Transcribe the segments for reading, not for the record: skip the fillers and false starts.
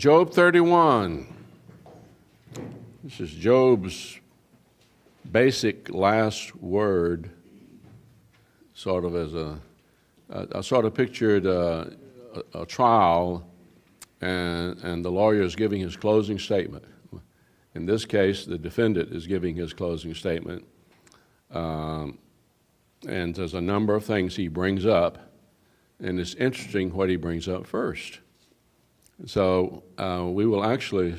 Job 31. This is Job's basic last word, sort of as a, I sort of pictured a trial and the lawyer is giving his closing statement. In this case, the defendant is giving his closing statement. And there's a number of things he brings up, and it's interesting what he brings up first. So we will actually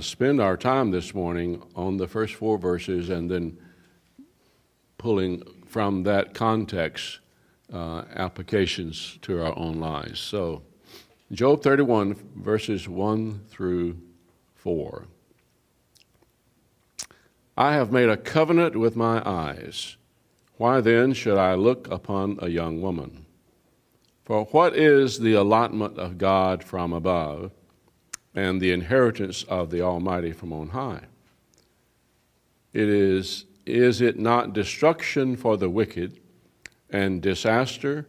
spend our time this morning on the first four verses and then pulling from that context applications to our own lives. So Job 31, verses 1 through 4. I have made a covenant with my eyes. Why then should I look upon a young woman? For what is the allotment of God from above, and the inheritance of the Almighty from on high? It is it not destruction for the wicked, and disaster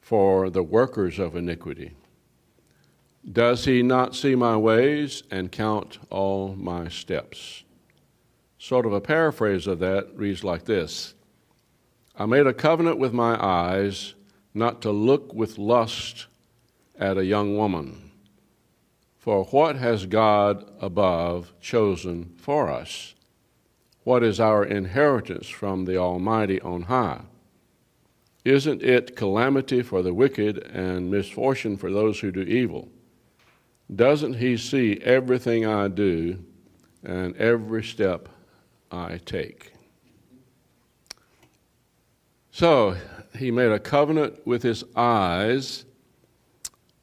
for the workers of iniquity? Does he not see my ways and count all my steps? Sort of a paraphrase of that reads like this. I made a covenant with my eyes not to look with lust at a young woman. For what has God above chosen for us? What is our inheritance from the Almighty on high? Isn't it calamity for the wicked and misfortune for those who do evil? Doesn't he see everything I do and every step I take? So he made a covenant with his eyes.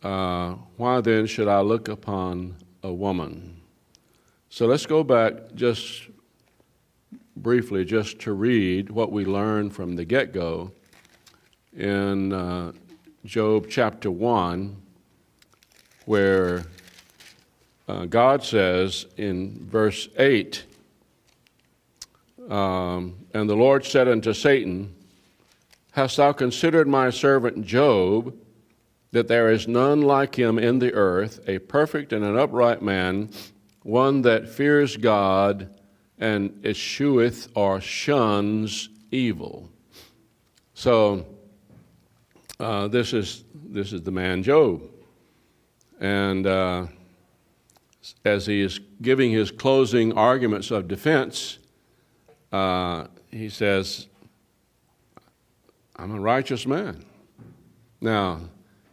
Why then should I look upon a woman? So let's go back just briefly just to read what we learned from the get-go in Job chapter 1, where God says in verse 8, and the Lord said unto Satan, hast thou considered my servant Job, that there is none like him in the earth, a perfect and an upright man, one that fears God and escheweth or shuns evil? So this is the man Job. And as he is giving his closing arguments of defense, he says, I'm a righteous man. Now,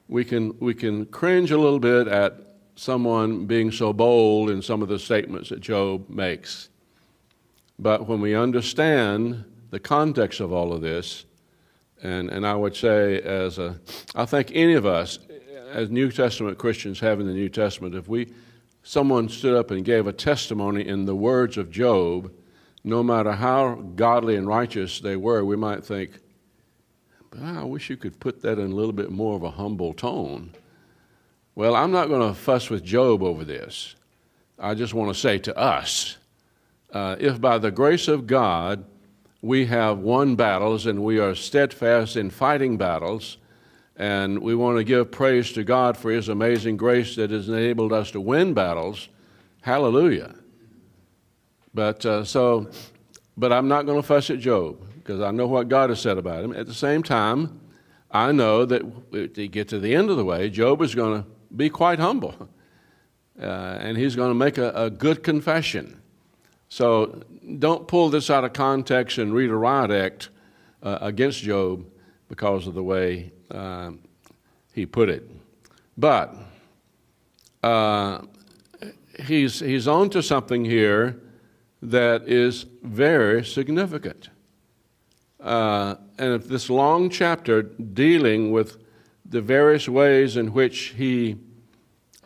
we can cringe a little bit at someone being so bold in some of the statements that Job makes. But when we understand the context of all of this, and I would say I think any of us, as New Testament Christians have in the New Testament, if someone stood up and gave a testimony in the words of Job, no matter how godly and righteous they were, we might think, but I wish you could put that in a little bit more of a humble tone. Well, I'm not going to fuss with Job over this. I just want to say to us, if by the grace of God we have won battles and we are steadfast in fighting battles, and we want to give praise to God for His amazing grace that has enabled us to win battles, hallelujah. But I'm not going to fuss at Job, because I know what God has said about him. At the same time, I know that to get to the end of the way, Job is going to be quite humble, and he's going to make a good confession. So don't pull this out of context and read a riot act against Job because of the way he put it. But he's onto something here that is very significant. And this long chapter dealing with the various ways in which he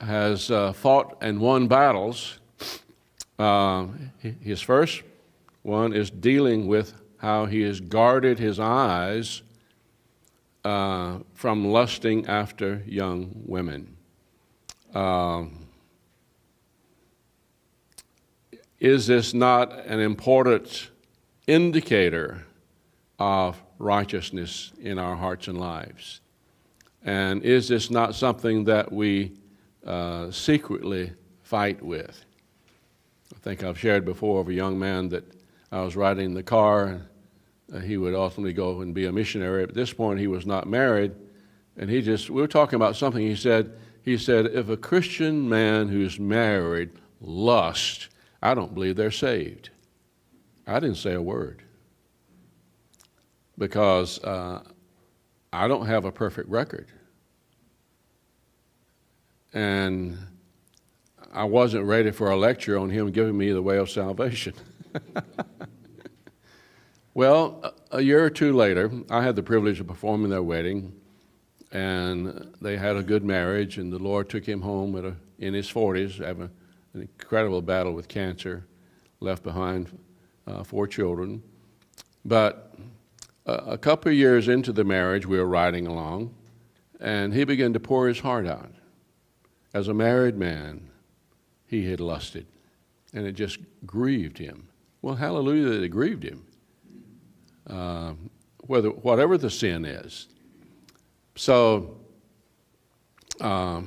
has fought and won battles, his first one is dealing with how he has guarded his eyes from lusting after young women. Is this not an important indicator of righteousness in our hearts and lives? And is this not something that we secretly fight with. I think I've shared before of a young man that I was riding in the car. He would ultimately go and be a missionary. At this point, he was not married, and we were talking about something. He said, if a Christian man who's married lusts, I don't believe they're saved. I didn't say a word because I don't have a perfect record. And I wasn't ready for a lecture on him giving me the way of salvation. Well, a year or two later, I had the privilege of performing their wedding, and they had a good marriage, and the Lord took him home in his 40s, having an incredible battle with cancer, left behind 4 children. But a couple of years into the marriage, we were riding along, and he began to pour his heart out. As a married man, he had lusted, and it just grieved him. Well, hallelujah that it grieved him. Whatever the sin is. So, a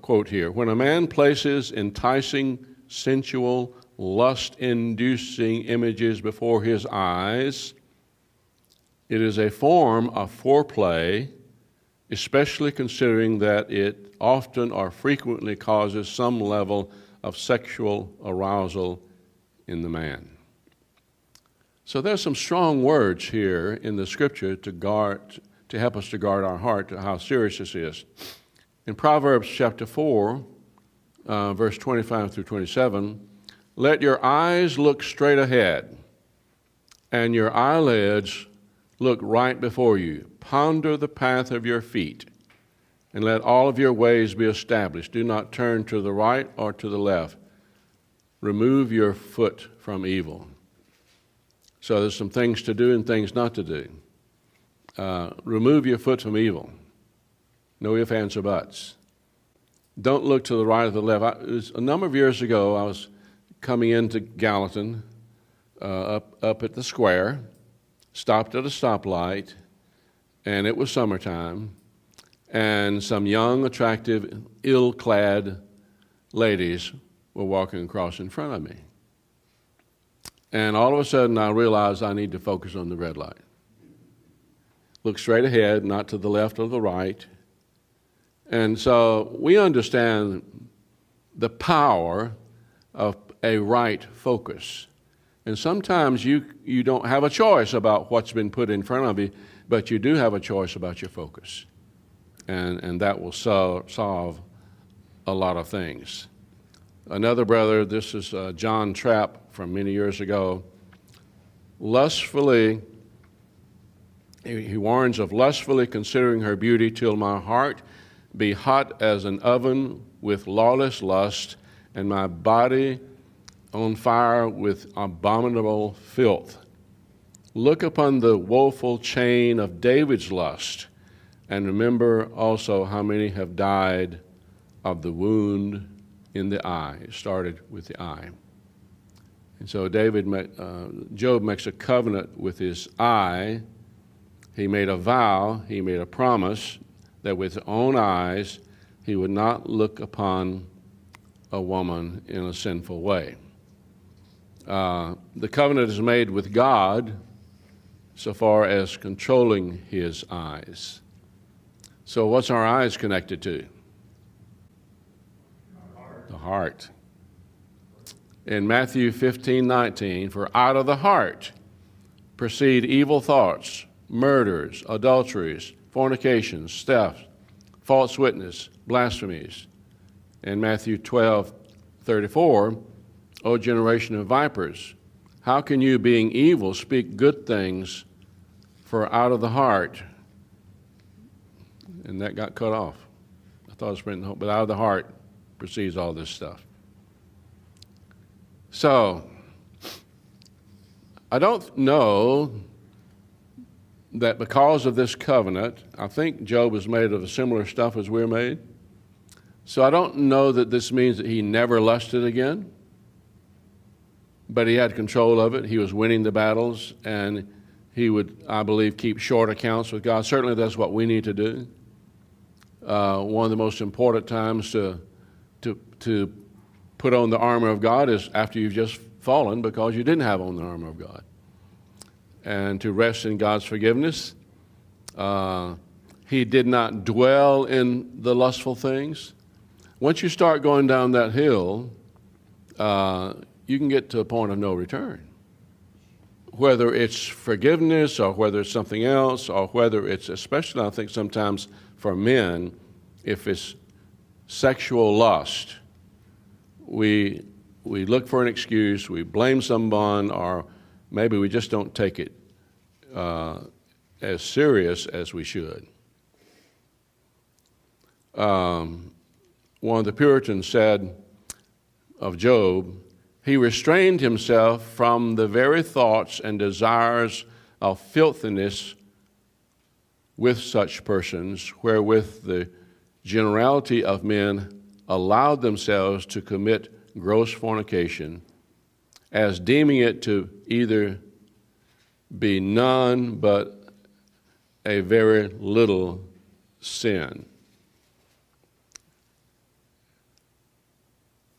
quote here, when a man places enticing, sensual, lust-inducing images before his eyes, it is a form of foreplay, especially considering that it often or frequently causes some level of sexual arousal in the man. So there's some strong words here in the scripture to help us to guard our heart, to how serious this is. In Proverbs chapter 4, verse 25 through 27, let your eyes look straight ahead, and your eyelids look right before you. Ponder the path of your feet, and let all of your ways be established. Do not turn to the right or to the left. Remove your foot from evil. So there's some things to do and things not to do. Remove your foot from evil. No ifs, ands, or buts. Don't look to the right or the left. A number of years ago, I was coming into Gallatin, up at the square, stopped at a stoplight, and it was summertime, and some young, attractive, ill-clad ladies were walking across in front of me. And all of a sudden, I realized I need to focus on the red light. Look straight ahead, not to the left or the right. And so we understand the power of a right focus. And sometimes you don't have a choice about what's been put in front of you, but you do have a choice about your focus. And that will solve a lot of things. Another brother, this is John Trapp from many years ago. Lustfully, he warns of lustfully considering her beauty till my heart be hot as an oven with lawless lust, and my body on fire with abominable filth. Look upon the woeful chain of David's lust, and remember also how many have died of the wound in the eye. It started with the eye. And so Job makes a covenant with his eye. He made a vow, he made a promise that with his own eyes he would not look upon a woman in a sinful way. The covenant is made with God so far as controlling his eyes. So what's our eyes connected to? Heart. In Matthew 15:19, for out of the heart proceed evil thoughts, murders, adulteries, fornications, thefts, false witness, blasphemies. In Matthew 12:34, O generation of vipers, how can you, being evil, speak good things? For out of the heart, and that got cut off. I thought it was written, but out of the heart receives all this stuff. So, I don't know that because of this covenant, I think Job was made of similar stuff as we're made. So I don't know that this means that he never lusted again, but he had control of it. He was winning the battles, and he would, I believe, keep short accounts with God. Certainly that's what we need to do. one of the most important times to put on the armor of God is after you've just fallen because you didn't have on the armor of God. And to rest in God's forgiveness. He did not dwell in the lustful things. Once you start going down that hill, you can get to a point of no return. Whether it's forgiveness or whether it's something else or whether it's, especially I think sometimes for men, if it's sexual lust, we look for an excuse, we blame someone, or maybe we just don't take it as serious as we should. One of the Puritans said of Job, he restrained himself from the very thoughts and desires of filthiness with such persons, wherewith the generality of men allowed themselves to commit gross fornication, as deeming it to either be none but a very little sin.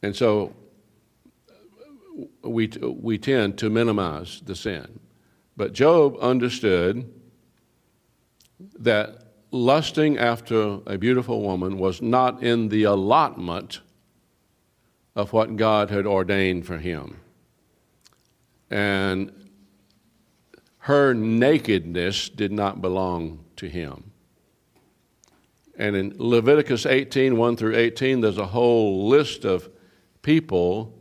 And so we tend to minimize the sin. But Job understood that lusting after a beautiful woman was not in the allotment of what God had ordained for him. And her nakedness did not belong to him. And in Leviticus 18, 1 through 18, there's a whole list of people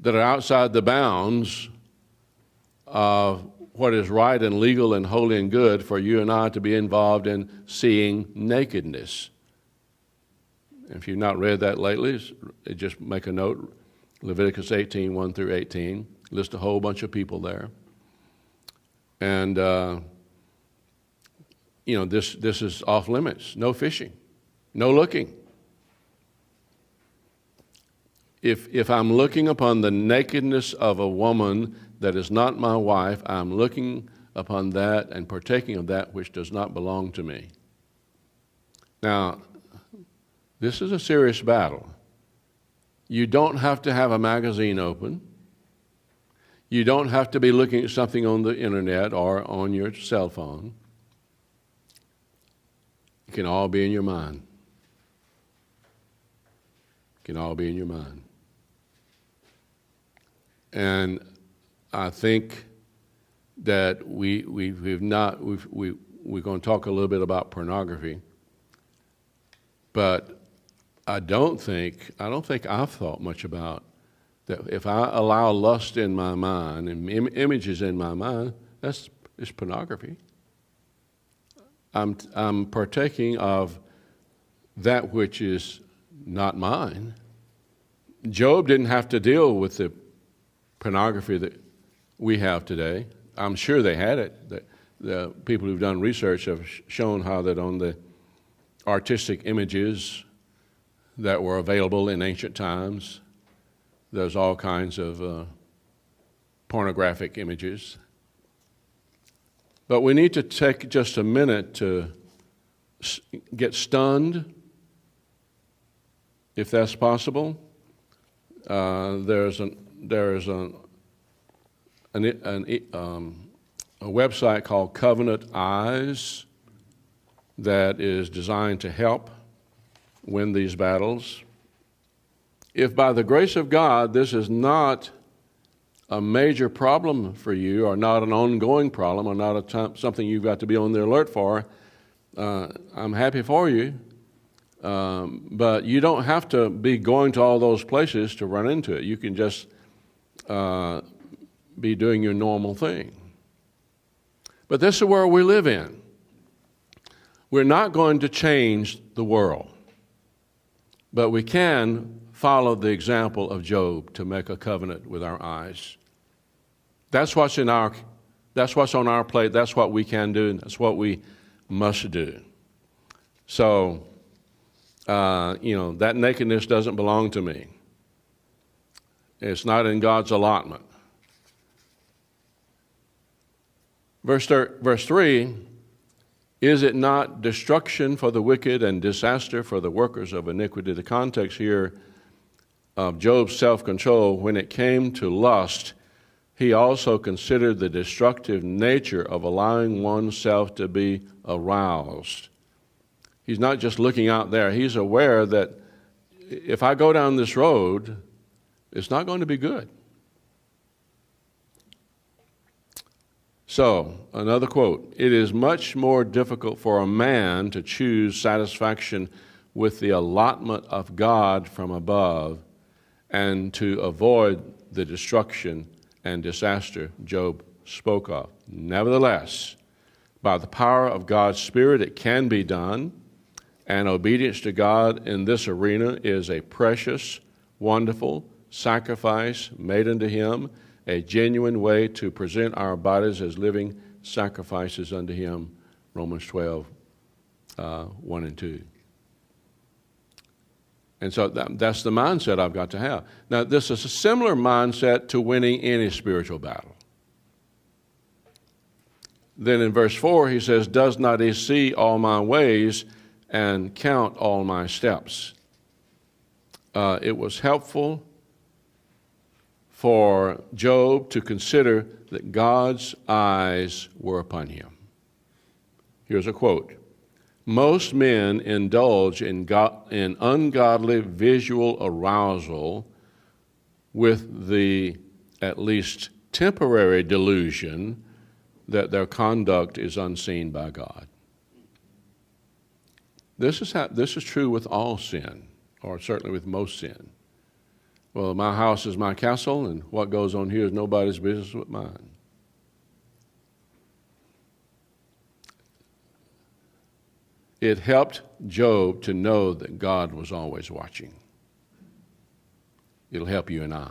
that are outside the bounds of what is right and legal and holy and good for you and I to be involved in seeing nakedness. If you've not read that lately, just make a note, Leviticus 18, 1 through 18. List a whole bunch of people there. And, you know, this is off limits. No fishing. No looking. If I'm looking upon the nakedness of a woman that is not my wife, I'm looking upon that and partaking of that which does not belong to me. Now, this is a serious battle. You don't have to have a magazine open. You don't have to be looking at something on the internet or on your cell phone. It can all be in your mind. It can all be in your mind. And I think that we're going to talk a little bit about pornography, but I don't think I've thought much about that. If I allow lust in my mind and images in my mind, it's pornography. I'm partaking of that which is not mine. Job didn't have to deal with the pornography that we have today. I'm sure they had it. The people who've done research have shown how that on the artistic images that were available in ancient times, there's all kinds of pornographic images. But we need to take just a minute to get stunned, if that's possible. There's a website called Covenant Eyes that is designed to help win these battles. If by the grace of God this is not a major problem for you, or not an ongoing problem, or not something you've got to be on the alert for, I'm happy for you. But you don't have to be going to all those places to run into it. You can just be doing your normal thing. But this is the world we live in. We're not going to change the world. But we can follow the example of Job to make a covenant with our eyes. That's what's on our plate. That's what we can do. And that's what we must do. So, that nakedness doesn't belong to me. It's not in God's allotment. Verse 3 Is it not destruction for the wicked and disaster for the workers of iniquity? The context here of Job's self-control, when it came to lust, he also considered the destructive nature of allowing oneself to be aroused. He's not just looking out there. He's aware that if I go down this road, it's not going to be good. So, another quote, "It is much more difficult for a man to choose satisfaction with the allotment of God from above and to avoid the destruction and disaster Job spoke of. Nevertheless, by the power of God's Spirit, it can be done, and obedience to God in this arena is a precious, wonderful sacrifice made unto Him, a genuine way to present our bodies as living sacrifices unto Him," Romans 12, 1 and 2. And so that's the mindset I've got to have. Now, this is a similar mindset to winning any spiritual battle. Then in verse 4, he says, "Does not He see all my ways and count all my steps?" It was helpful for Job to consider that God's eyes were upon him. Here's a quote. "Most men indulge in ungodly visual arousal with the at least temporary delusion that their conduct is unseen by God." This is true with all sin, or certainly with most sin. Well, my house is my castle, and what goes on here is nobody's business but mine. It helped Job to know that God was always watching. It'll help you and I.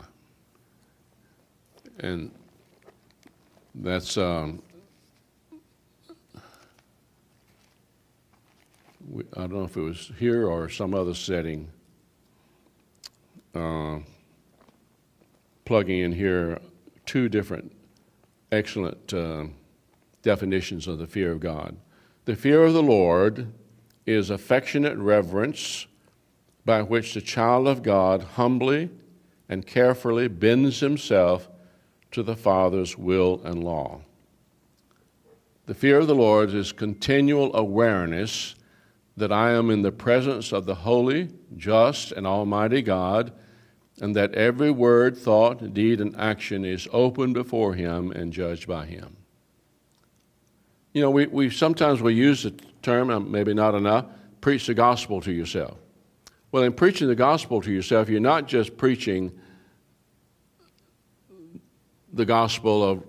And that's, I don't know if it was here or some other setting, plugging in here two different excellent definitions of the fear of God. The fear of the Lord is affectionate reverence by which the child of God humbly and carefully bends himself to the Father's will and law. The fear of the Lord is continual awareness that I am in the presence of the holy, just, and almighty God, and that every word, thought, deed, and action is open before Him and judged by Him. You know, we sometimes we use the term, maybe not enough, preach the gospel to yourself. Well, in preaching the gospel to yourself, you're not just preaching the gospel of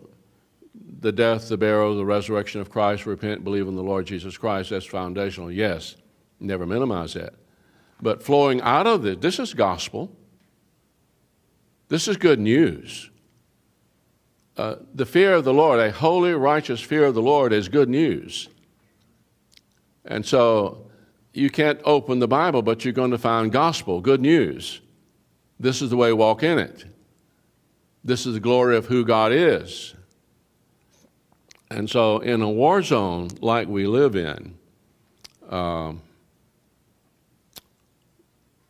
the death, the burial, the resurrection of Christ, repent, believe in the Lord Jesus Christ. That's foundational, yes. Never minimize that. But flowing out of this is gospel. This is good news. The fear of the Lord, a holy, righteous fear of the Lord is good news. And so you can't open the Bible, but you're going to find gospel, good news. This is the way, walk in it. This is the glory of who God is. And so in a war zone like we live in,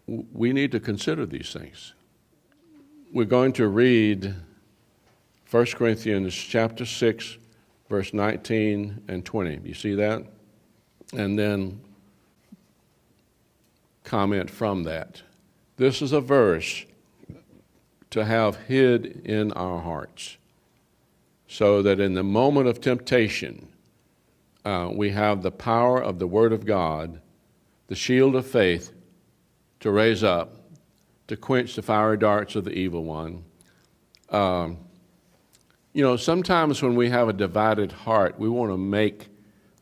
we need to consider these things. We're going to read 1 Corinthians chapter 6, verse 19 and 20. You see that? And then comment from that. This is a verse to have hid in our hearts so that in the moment of temptation, we have the power of the Word of God, the shield of faith to raise up, to quench the fiery darts of the evil one. You know, sometimes when we have a divided heart, we want to make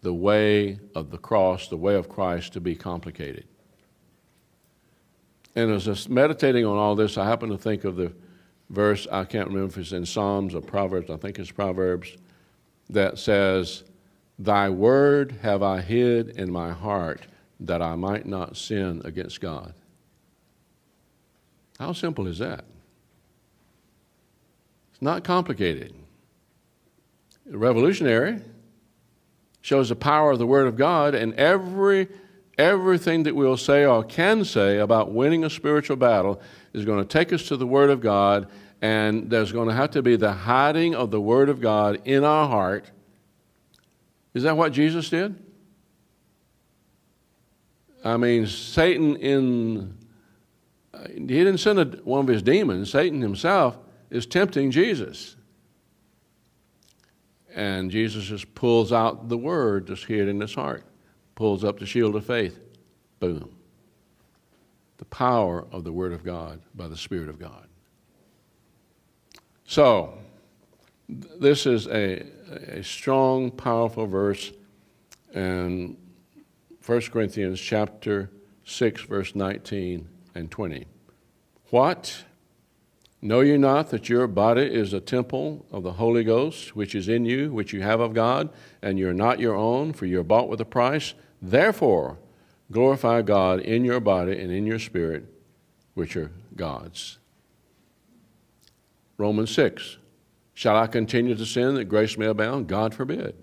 the way of the cross, the way of Christ, to be complicated. And as I was meditating on all this, I happened to think of the verse, I can't remember if it's in Psalms or Proverbs, I think it's Proverbs, that says, "Thy word have I hid in my heart, that I might not sin against God." How simple is that? It's not complicated. Revolutionary, shows the power of the Word of God, and everything that we'll say or can say about winning a spiritual battle is going to take us to the Word of God, and there's going to have to be the hiding of the Word of God in our heart. Is that what Jesus did? I mean, Satan he didn't send one of his demons. Satan himself is tempting Jesus. And Jesus just pulls out the word that's hid in his heart, pulls up the shield of faith. Boom. The power of the Word of God by the Spirit of God. So, this is a strong, powerful verse in 1 Corinthians chapter 6, verse 19 and 20. What? Know you not that your body is a temple of the Holy Ghost, which is in you, which you have of God, and you're not your own, for you're bought with a price? Therefore, glorify God in your body and in your spirit, which are God's. Romans 6, shall I continue to sin that grace may abound? God forbid.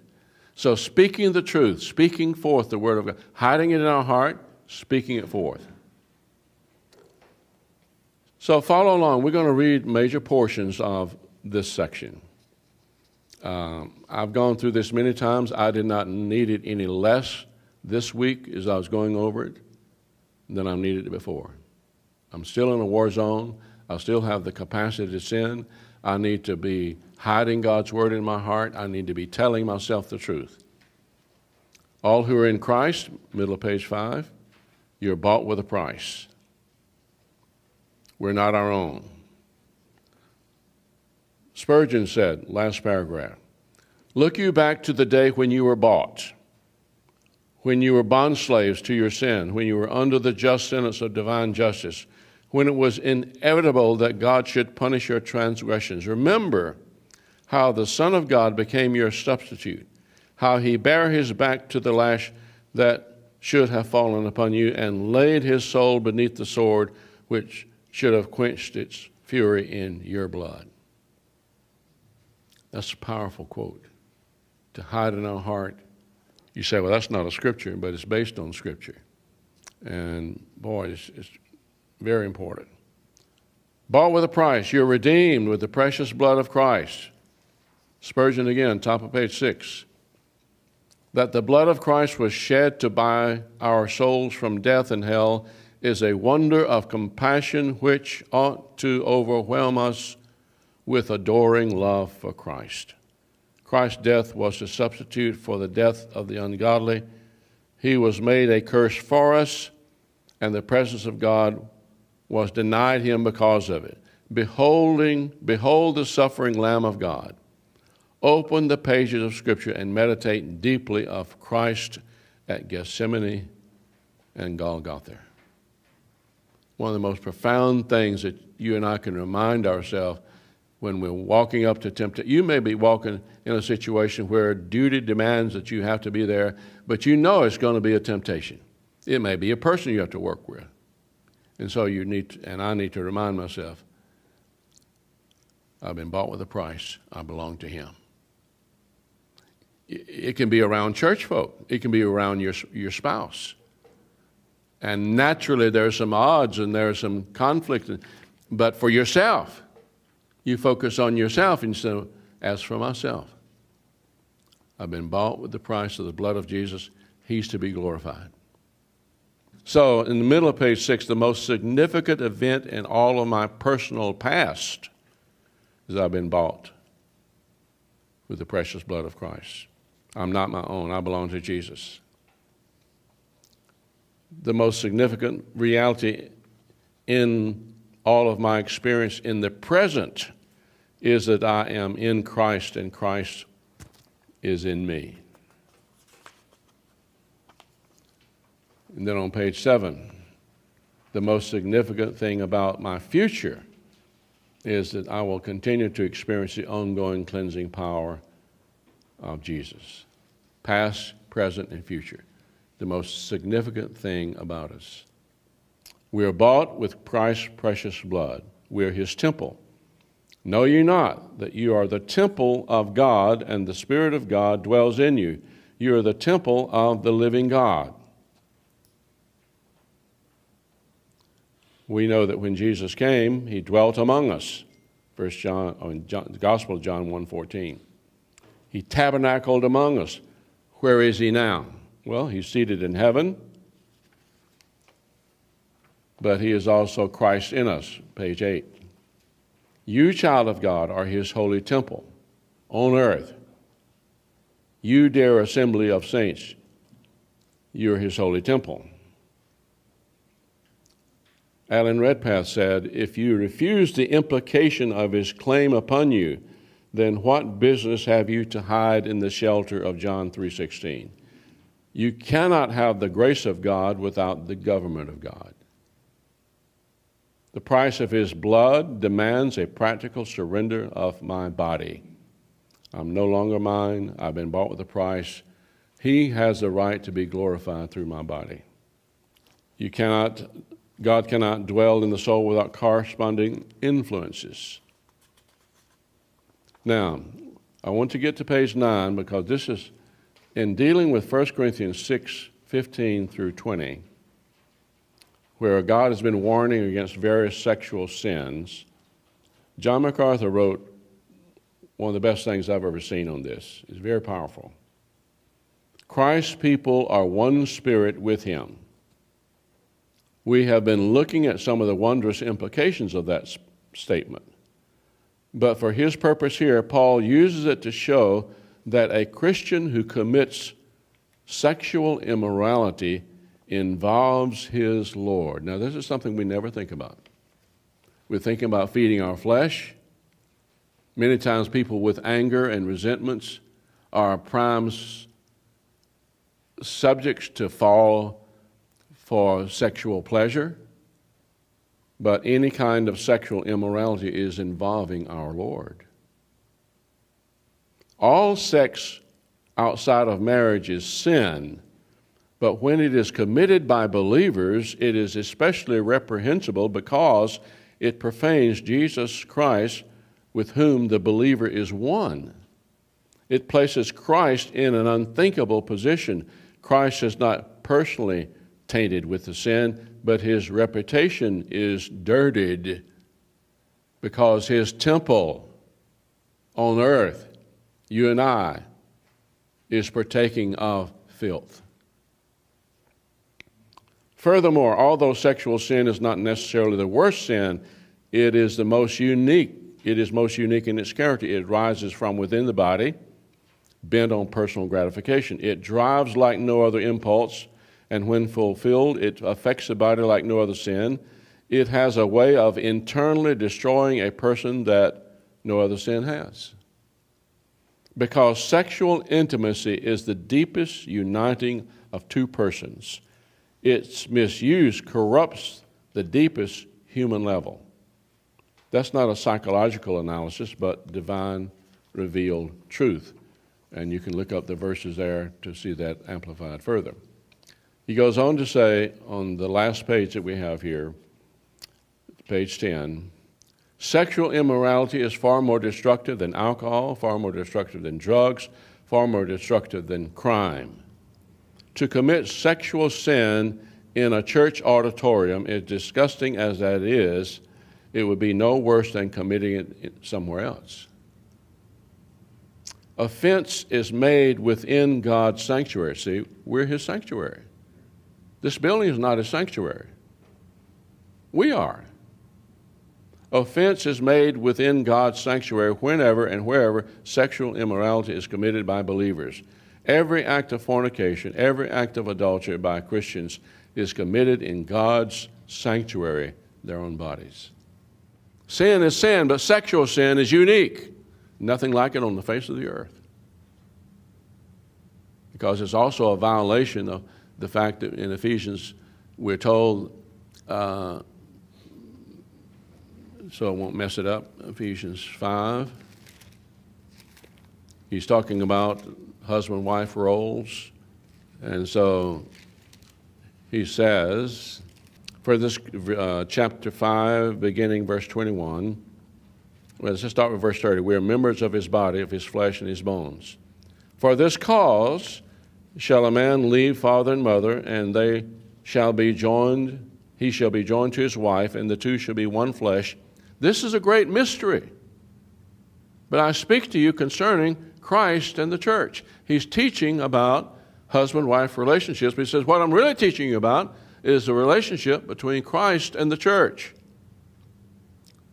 So speaking the truth, speaking forth the Word of God, hiding it in our heart, speaking it forth. So follow along. We're going to read major portions of this section. I've gone through this many times. I did not need it any less this week as I was going over it than I needed it before. I'm still in a war zone. I still have the capacity to sin. I need to be hiding God's word in my heart. I need to be telling myself the truth. All who are in Christ, middle of page 5, you're bought with a price. We're not our own. Spurgeon said, last paragraph, look you back to the day when you were bought, when you were bondslaves to your sin, when you were under the just sentence of divine justice, when it was inevitable that God should punish your transgressions. Remember how the Son of God became your substitute, how he bare his back to the lash that should have fallen upon you and laid his soul beneath the sword which should have quenched its fury in your blood. That's a powerful quote. To hide in our heart. You say, well, that's not a scripture, but it's based on scripture. And boy, it's very important. Bought with a price. You're redeemed with the precious blood of Christ. Spurgeon again, top of page 6. That the blood of Christ was shed to buy our souls from death and hell is a wonder of compassion which ought to overwhelm us with adoring love for Christ. Christ's death was a substitute for the death of the ungodly. He was made a curse for us, and the presence of God was denied him because of it. Behold the suffering Lamb of God. Open the pages of Scripture and meditate deeply of Christ at Gethsemane and Golgotha. One of the most profound things that you and I can remind ourselves when we're walking up to temptation. You may be walking in a situation where duty demands that you have to be there, but you know it's going to be a temptation. It may be a person you have to work with. And so you need to, and I need to remind myself, I've been bought with a price. I belong to him. It can be around church folk. It can be around your spouse. And naturally, there are some odds and there are some conflict. But for yourself, you focus on yourself and say, as for myself, I've been bought with the price of the blood of Jesus. He's to be glorified. So in the middle of page 6, the most significant event in all of my personal past is I've been bought with the precious blood of Christ. I'm not my own. I belong to Jesus. The most significant reality in all of my experience in the present is that I am in Christ and Christ is in me. And then on page 7, the most significant thing about my future is that I will continue to experience the ongoing cleansing power of Jesus, past, present, and future. The most significant thing about us. We are bought with Christ's precious blood. We are his temple. Know you not that you are the temple of God and the Spirit of God dwells in you. You are the temple of the living God. We know that when Jesus came, he dwelt among us. The Gospel of John 1:14. He tabernacled among us. Where is he now? Well, he's seated in heaven, but he is also Christ in us, page 8. You, child of God, are his holy temple on earth. You, dear assembly of saints, you are his holy temple. Alan Redpath said, if you refuse the implication of his claim upon you, then what business have you to hide in the shelter of John 3:16? You cannot have the grace of God without the government of God. The price of his blood demands a practical surrender of my body. I'm no longer mine. I've been bought with a price. He has the right to be glorified through my body. God cannot dwell in the soul without corresponding influences. Now, I want to get to page 9 because this is, in dealing with 1 Corinthians 6:15 through 20, where God has been warning against various sexual sins, John MacArthur wrote one of the best things I've ever seen on this. It's very powerful. Christ's people are one spirit with him. We have been looking at some of the wondrous implications of that statement. But for his purpose here, Paul uses it to show that a Christian who commits sexual immorality involves his Lord. Now, this is something we never think about. We're thinking about feeding our flesh. Many times people with anger and resentments are prime subjects to fall for sexual pleasure, but any kind of sexual immorality is involving our Lord. All sex outside of marriage is sin, but when it is committed by believers, it is especially reprehensible because it profanes Jesus Christ, with whom the believer is one. It places Christ in an unthinkable position. Christ is not personally tainted with the sin, but his reputation is dirtied because his temple on earth, you and I, is partaking of filth. Furthermore, although sexual sin is not necessarily the worst sin, it is the most unique. It is most unique in its character. It rises from within the body, bent on personal gratification. It drives like no other impulse, and when fulfilled, it affects the body like no other sin. It has a way of internally destroying a person that no other sin has. Because sexual intimacy is the deepest uniting of two persons, its misuse corrupts the deepest human level. That's not a psychological analysis, but divine revealed truth. And you can look up the verses there to see that amplified further. He goes on to say, on the last page that we have here, page 10, sexual immorality is far more destructive than alcohol, far more destructive than drugs, far more destructive than crime. To commit sexual sin in a church auditorium, as disgusting as that is, it would be no worse than committing it somewhere else. Offense is made within God's sanctuary. See, we're his sanctuary. This building is not a sanctuary. We are. Offense is made within God's sanctuary whenever and wherever sexual immorality is committed by believers. Every act of fornication, every act of adultery by Christians is committed in God's sanctuary, their own bodies. Sin is sin, but sexual sin is unique. Nothing like it on the face of the earth. Because it's also a violation of the fact that in Ephesians we're told, so I won't mess it up, Ephesians 5. He's talking about husband-wife roles. And so he says, for this chapter 5, beginning verse 21, let's just start with verse 30. We are members of his body, of his flesh, and his bones. For this cause, shall a man leave father and mother, and they shall be joined, he shall be joined to his wife, and the two shall be one flesh. This is a great mystery. But I speak to you concerning Christ and the church. He's teaching about husband-wife relationships. But he says, what I'm really teaching you about is the relationship between Christ and the church.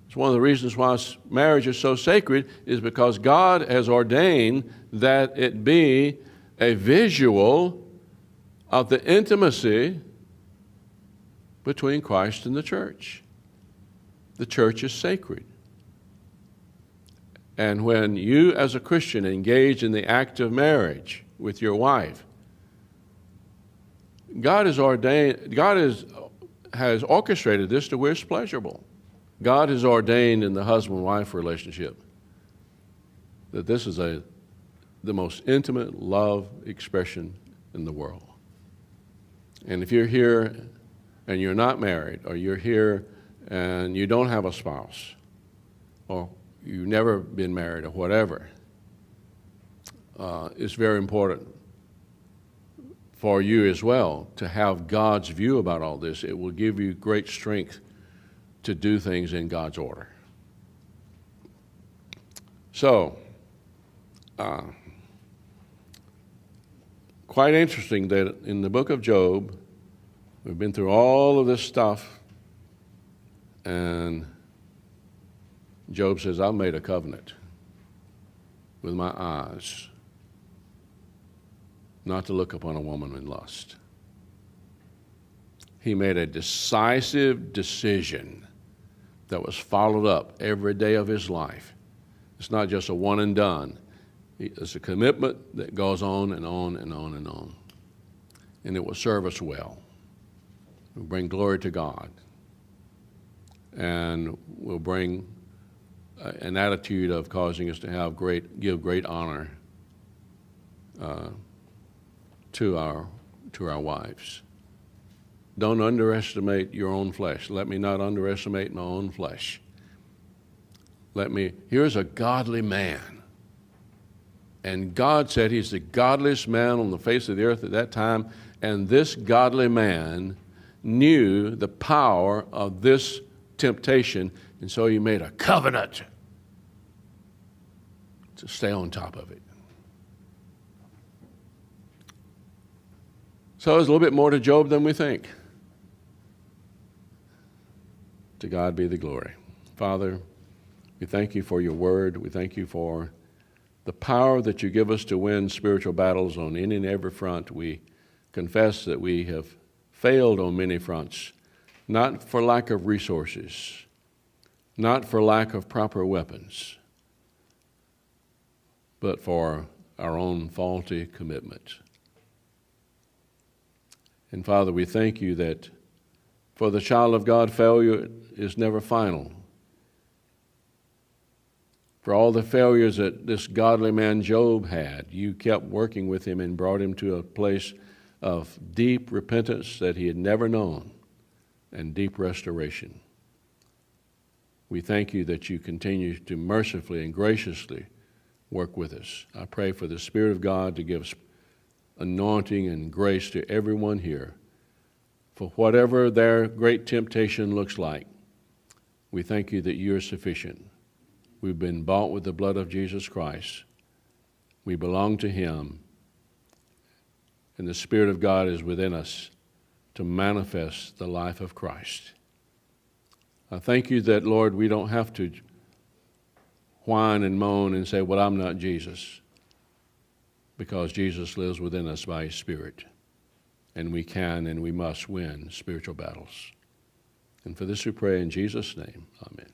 It's one of the reasons why marriage is so sacred, is because God has ordained that it be a visual of the intimacy between Christ and the church. The church is sacred. And when you as a Christian engage in the act of marriage with your wife, God has ordained, God has orchestrated this to where it's pleasurable. God has ordained in the husband-wife relationship that this is the most intimate love expression in the world. And if you're here and you're not married, or you're here and you don't have a spouse, or you've never been married, or whatever, it's very important for you as well to have God's view about all this. It will give you great strength to do things in God's order. So, quite interesting that in the book of Job, we've been through all of this stuff, and Job says, I've made a covenant with my eyes not to look upon a woman in lust. He made a decisive decision that was followed up every day of his life. It's not just a one and done. It's a commitment that goes on and on and on and on. And it will serve us well. It will bring glory to God. And will bring an attitude of causing us to have give great honor to our wives. Don't underestimate your own flesh. Let me not underestimate my own flesh. Here's a godly man. And God said he's the godliest man on the face of the earth at that time. And this godly man knew the power of this temptation. And so he made a covenant to stay on top of it. So there's a little bit more to Job than we think. To God be the glory. Father, we thank you for your word. We thank you for the power that you give us to win spiritual battles on any and every front. We confess that we have failed on many fronts, not for lack of resources, not for lack of proper weapons, but for our own faulty commitment. And Father, we thank you that for the child of God, failure is never final. For all the failures that this godly man Job had, you kept working with him and brought him to a place of deep repentance that he had never known and deep restoration. We thank you that you continue to mercifully and graciously work with us. I pray for the Spirit of God to give us anointing and grace to everyone here for whatever their great temptation looks like. We thank you that you are sufficient. We've been bought with the blood of Jesus Christ. We belong to him, and the Spirit of God is within us to manifest the life of Christ. I thank you that, Lord, we don't have to whine and moan and say, well, I'm not Jesus, because Jesus lives within us by his Spirit, and we can and we must win spiritual battles. And for this we pray in Jesus' name, amen.